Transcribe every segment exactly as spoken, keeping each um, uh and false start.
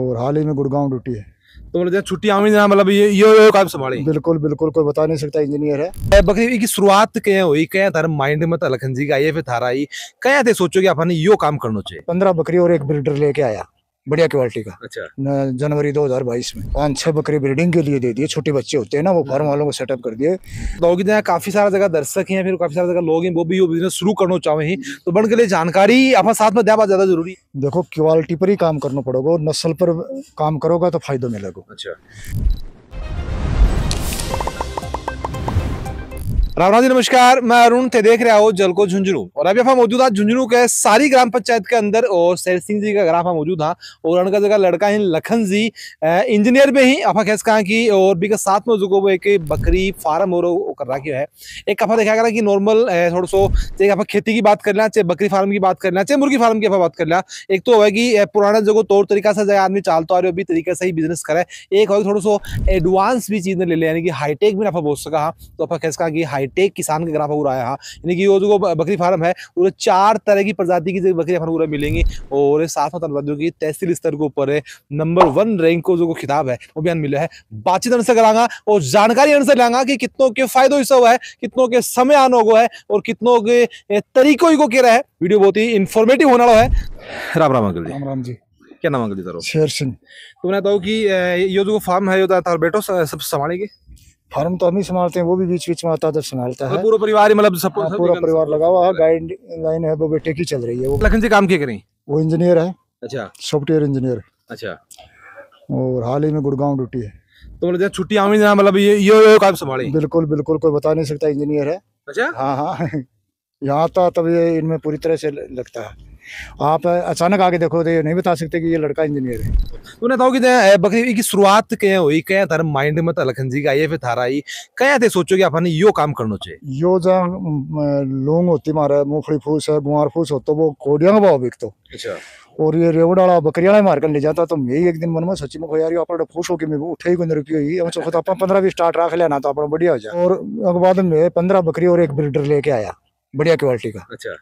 और हाल ही में गुड़गांव ड्यूटी है। तो मतलब छुट्टियां मतलब ये ये काम संभाले, बिल्कुल बिल्कुल कोई बता नहीं सकता, इंजीनियर है। बकरी की शुरुआत क्या हुई, क्या था माइंड में तलखन जी का, ये फिर थारा ही क्या थे सोचो कि आपने यो काम करना चाहिए। पंद्रह बकरी और एक ब्रीडर लेके आया बढ़िया क्वालिटी का। अच्छा। जनवरी दो हज़ार बाईस में पाँच छह बकरी ब्रीडिंग के लिए दे दिए। छोटे बच्चे होते हैं ना, वो फार्म वालों को सेटअप कर दिए। तो काफी सारा जगह दर्शक हैं, फिर काफी सारा जगह लोग हैं वो भी बिजनेस शुरू करना चाहे तो बन के लिए जानकारी अपना साथ में देना ज्यादा जरूरी। देखो क्वालिटी पर ही काम करना पड़ेगा और नस्ल पर काम करोगा तो फायदा मिलेगा। अच्छा राम जी नमस्कार, मैं अरुण थे देख रहा हूँ जल को झुंझुनू और अभी हम मौजूद है झुंझुनू के सारी ग्राम पंचायत के अंदर और शेर सिंह जी का ग्राम मौजूद था और उनका जगह लड़का है लखन जी इंजीनियर में ही अफा खेस कहा की और भी के साथ में जो एक बकरी फार्म और कर रखी है। एक अफा देखा करा कि नॉर्मल थोड़ा सो चाहे आप खेती की बात कर लेना, चाहे बकरी फार्म की बात कर लेना, चाहे मुर्गी फार्म की अफा बात कर लेना। एक तो है कि पुराना जो तौर तरीका से जगह आदमी चालता आ रहे भी तरीके से ही बिजनेस करे, एक हो थोड़ा सो एडवांस भी चीज ने ले लिया यानी कि हाईटेक भी अफा बोल सका। तो अफा खेस कहा कि हाई टेक किसान के ग्राफ पूरा आया यानी कि वो जो बकरी फार्म है वो चार तरह की प्रजाति की बकरी पूरा मिलेंगी और साथ में बता दूं कि तहसील स्तर के ऊपर है नंबर वन रैंक को जो खिताब है वो भी मिला है। बातचीत उनसे करांगा और जानकारी उनसे लांगा कि कितनों के फायदो हिस्सा हुआ है, कितनों के समय आना हुआ है और कितनों के तरीकों ही को कह रहा है। वीडियो बहुत ही इंफॉर्मेटिव होना है। राम राम अंकल जी। राम राम जी। क्या नाम अंकल जी तारो? शेर सिंह। तो बताओ कि ये जो फार्म है ये बेटो सब संभालेंगे? फार्म तो हम ही संभालते हैं, वो भी बीच बीच में आता जब संभालता है। पूरा परिवार मतलब सब पूरा परिवार लगा हुआ है। गाइड लाइन है वो बेटे की चल रही है। वो लखन जी काम क्या करें? वो इंजीनियर है। अच्छा। Software engineer. अच्छा। और हाल ही में गुड़गांव ड्यूटी है। तो मतलब छुट्टी आमी ना मतलब ये ये काम संभाले, बिल्कुल बिल्कुल कोई बता नहीं सकता, इंजीनियर है। अच्छा। हाँ हाँ यहाँ आता तब ये इनमें पूरी तरह से लगता है। आप अचानक आगे देखो तो ये नहीं बता सकते कि ये लड़का इंजीनियर है। तो बताओ कि बकरी की शुरुआत क्या हुई, क्या था माइंड में तलखन जी का, ये फिर थारा ही क्या थे सोचो कि आपने यो काम करना चाहिए। यो जहाँ लोंग होती मारा मूंगफली फूस है, गुआर फूस हो तो वो कोडिया का भाव बिकतो। अच्छा। और ये रेवड़ा बकरियाड़ा मारकर ले जाता। तो मैं एक दिन मन में सोची मैं यार अपना फूस होगी मैं उठे ही रुपये पंद्रह बीस स्टार्ट रख लेना तो अपना बढ़िया हो जाए। और बाद में पंद्रह बकरी और एक ब्रीडर लेके आया बढ़िया क्वालिटी का। अच्छा।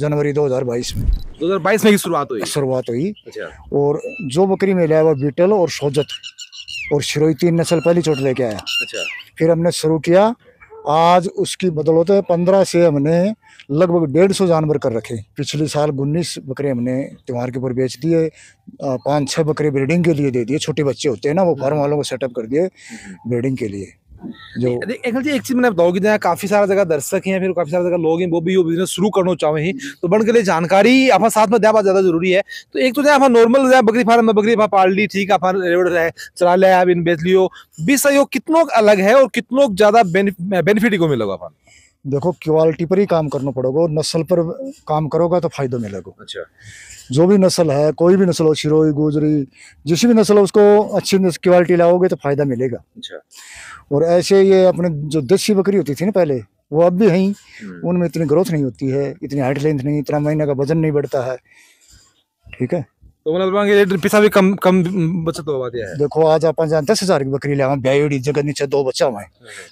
जनवरी दो हज़ार बाईस में दो हज़ार बाईस में की शुरुआत हुई शुरुआत हुई अच्छा। और जो बकरी में लाया वो बीटल और सोजत और शिरोई तीन नस्ल पहली चोट लेके आया। अच्छा। फिर हमने शुरू किया, आज उसकी बदौलत पंद्रह से हमने लगभग डेढ़ सौ जानवर कर रखे। पिछले साल उन्नीस बकरे हमने त्योहार के ऊपर बेच दिए, पाँच छः बकरे ब्रीडिंग के लिए दे दिए। छोटे बच्चे होते हैं ना, वो फार्म वालों को सेटअप कर दिए ब्रीडिंग के लिए। जो एक जी एक चीज मैंने बताओ कि काफी सारा जगह दर्शक हैं, फिर काफी सारा जगह लोग हैं वो भी यो बिजनेस शुरू करना चाहे तो बन के लिए जानकारी अपना साथ में देना ज्यादा जरूरी है। तो एक तो जाए नॉर्मल जाए बकरी फार्म में बकरी पाल ली, ठीक है चला लिया आप इन बेच लियो बीस यो कितनों अलग है और कितनों ज्यादा बेनिफिट को मिलेगा। अपन देखो क्वालिटी पर ही काम करना पड़ेगा और नस्ल पर काम करोगा तो फायदा मिलेगा। अच्छा। जो भी नस्ल है, कोई भी नस्ल हो, शिरोही गुजरी जिस भी नस्ल हो, उसको अच्छी क्वालिटी लाओगे तो फायदा मिलेगा। अच्छा। और ऐसे ये अपने जो देसी बकरी होती थी ना पहले, वो अब भी हैं, उनमें इतनी ग्रोथ नहीं होती है, इतनी हाइट लेंथ नहीं, इतना महीना का वजन नहीं बढ़ता है। ठीक है। तो मतलब पैसा भी कम कम बचत हो गया है। देखो आज आप दस हजार की बकरी लिया जगह नीचे दो बच्चा हुआ,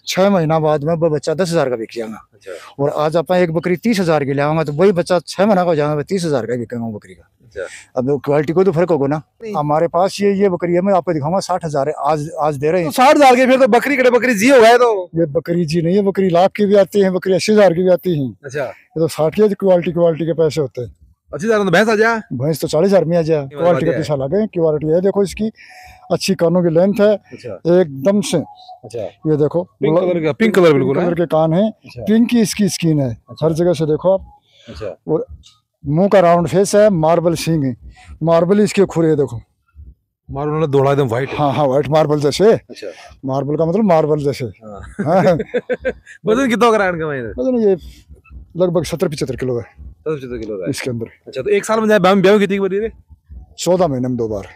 छह महीना बाद में वो बच्चा दस हजार का बिक जाएगा। अच्छा। और आज आप एक बकरी तीस हजार की लिया तो वही बच्चा छह महीना का हो जाएगा तीस हजार का बिकेगा बकरी का। अब क्वालिटी को तो फर्क होगा ना। हमारे पास ये ये बकरी है, मैं आपको दिखाऊंगा साठ हजार है आज आज दे रहे हैं। तो साठ हजार के फिर तो बकरी कड़े बकरी जी हो गए। तो ये बकरी जी नहीं है, बकरी लाख की भी आती है, बकरी अस्सी हजार की भी आती है। अच्छा। ये तो साठ की क्वालिटी क्वालिटी के पैसे होते हैं। अच्छी तरह भैंस आ जाए, भैंस तो चालीस हजार में आ जाए, क्वालिटी का पैसा लगे। क्वालिटी है देखो इसकी, अच्छी कानों की लेंथ है एकदम से। अच्छा। ये देखो पिंक कलर का, पिंक कलर बिल्कुल कलर के कान है, पिंक की इसकी स्किन है हर जगह से देखो आप। और मुंह का राउंड फेस है, मार्बल सींग है, मार्बल इसके खुरे देखो, मार्बल दौड़ा एकदम व्हाइट। हाँ हाँ व्हाइट मार्बल जैसे। अच्छा। मार्बल का मतलब मार्बल जैसे। वजन कितना ग्राम का है? वजन ये लगभग सत्तर पचहत्तर किलो है, सत्तर किलो है इसके अंदर। अच्छा। तो एक साल में ब्याह कितनी बार है? चौदह महीने में दो बार,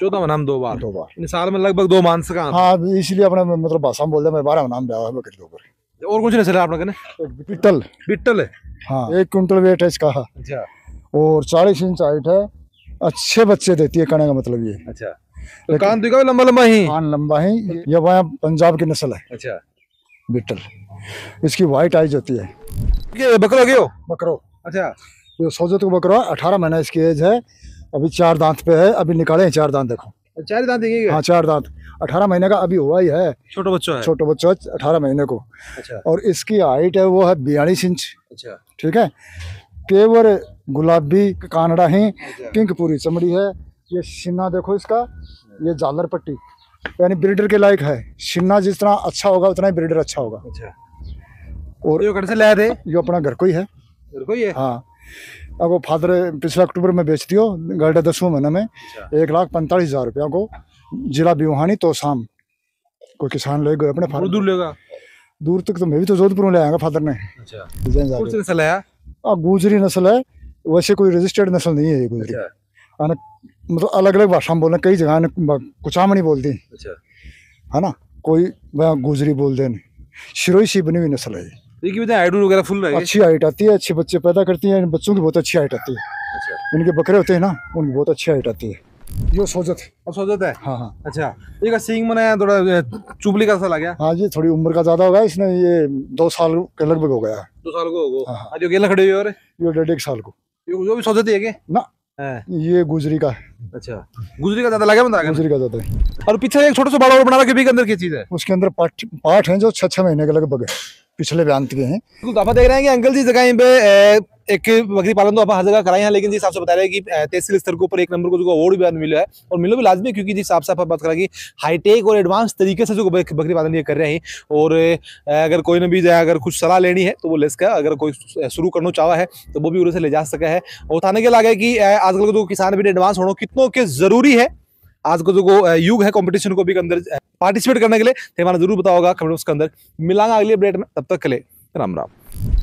चौदह महीना में दो बार दो बार साल में लगभग दो मानस का। हाँ इसलिए अपना मतलब भाषा में बोलते हैं बारह महीना में ब्याह बकरी दो बार। और कुछ नहीं चला आपने? बिट्टल बिट्टल है। हाँ। एक कुंटल वेट है इसका। अच्छा। और चालीस इंच हाइट है, अच्छे बच्चे देती है कहने का मतलब ये। अच्छा। तो कान दिखा लंबा लंबा ही, कान लंबा ही, ये वहाँ पंजाब की नस्ल है। अच्छा। बिट्टल इसकी वाइट आइज होती है। ये बकरो क्यों? बकरो। अच्छा। ये सोजत को बकरो अठारह महीना इसकी एज है, अभी चार दांत पे है, अभी निकाले हैं चार दांत देखो। चार दांत देंगे? हाँ, चार दांत, अठारह महीने का अभी हुआ ही है, छोटा बच्चा है, छोटा बच्चा अठारह महीने को। अच्छा। और इसकी हाइट है वो है बयालीस इंच। अच्छा। ठीक है। केवर गुलाबी कानड़ा है, पिंक पूरी चमड़ी है। ये शिन्ना देखो इसका, ये जालर पट्टी, यानी ब्रीडर के लायक है। शिन्ना जिस तरह अच्छा होगा उतना ही ब्रीडर अच्छा होगा। अच्छा। और ये से लाया थे? ये अपना घर को ही है, घर को ही है। हाँ, अब वो फादर पिछले अक्टूबर में बेचती हो, गर्डा दसवें महीने में एक लाख पैंतालीस हजार रुपया को जिला बिहानी तो शाम कोई किसान ले गए अपने फादर। दूर लेगा? दूर तक तो मैं भी तो जोधपुर ले आएगा फादर ने। अच्छा। गुजरी नस्ल है, वैसे कोई रजिस्टर्ड नस्ल नहीं है ये गुजरी। मतलब अलग अलग भाषा में बोलना, कई जगह कुचामणी बोलती है ना, कोई गुजरी बोल दे, शिरोही सी बनी हुई नस्ल है ये। वगैरह फुल अच्छी हाइट आती है, अच्छे बच्चे पैदा करती हैं, बच्चों की बहुत अच्छी हाइट आती है। अच्छा। इनके बकरे होते हैं ना, उनकी बहुत अच्छी हाइट आती है। ये सोजत है, सोजत है। हाँ हाँ। अच्छा। ये सींग बनाया थोड़ा चुबली का सा लगा। हाँ जी, थोड़ी उम्र का ज्यादा होगा इसने, ये दो साल के लगभग हो गया। दो साल को होगा। हाँ। ये लखड़े हुए और ये डेढ़ एक साल को। ये भी सोजत है ना? ये गुजरी का। अच्छा, गुजरी का ज्यादा लगा बंदा, गुजरी का ज्यादा है। और पीछे एक छोटा सा बाड़ा और बना रखा है, के अंदर क्या चीज है? उसके अंदर पाठ पाठ है जो छह छह महीने के लगभग पिछले ब्यांत के हैं। तो आप देख रहे हैं कि अंकल जी जगह पे एक बकरी पालन तो आप हर जगह कराए हैं, लेकिन जिस हिसाब से बता रहे हैं कि तहसील स्तर के ऊपर एक नंबर को जो अवार्ड भी मिला है, और मिलो भी लाजमी, क्योंकि जिस हिसाब से आप बात करेंगे हाईटेक और एडवांस तरीके से जो बकरी पालन ये कर रहे हैं। और अगर कोई ने भी जाए, अगर कुछ सलाह लेनी है तो वो ले सका, अगर कोई शुरू करना चाहा है तो वो भी उसे ले जा सका है। और बताने के लागे कि आजकल जो किसान भी एडवांस होना कितनों के जरूरी है, आज को जो युग है कंपटीशन को भी अंदर पार्टिसिपेट करने के लिए, तो हमारा जरूर बताओ होगा कमेंट्स के अंदर। मिलांगा अगले अपडेट में, तब तक के लिए राम राम।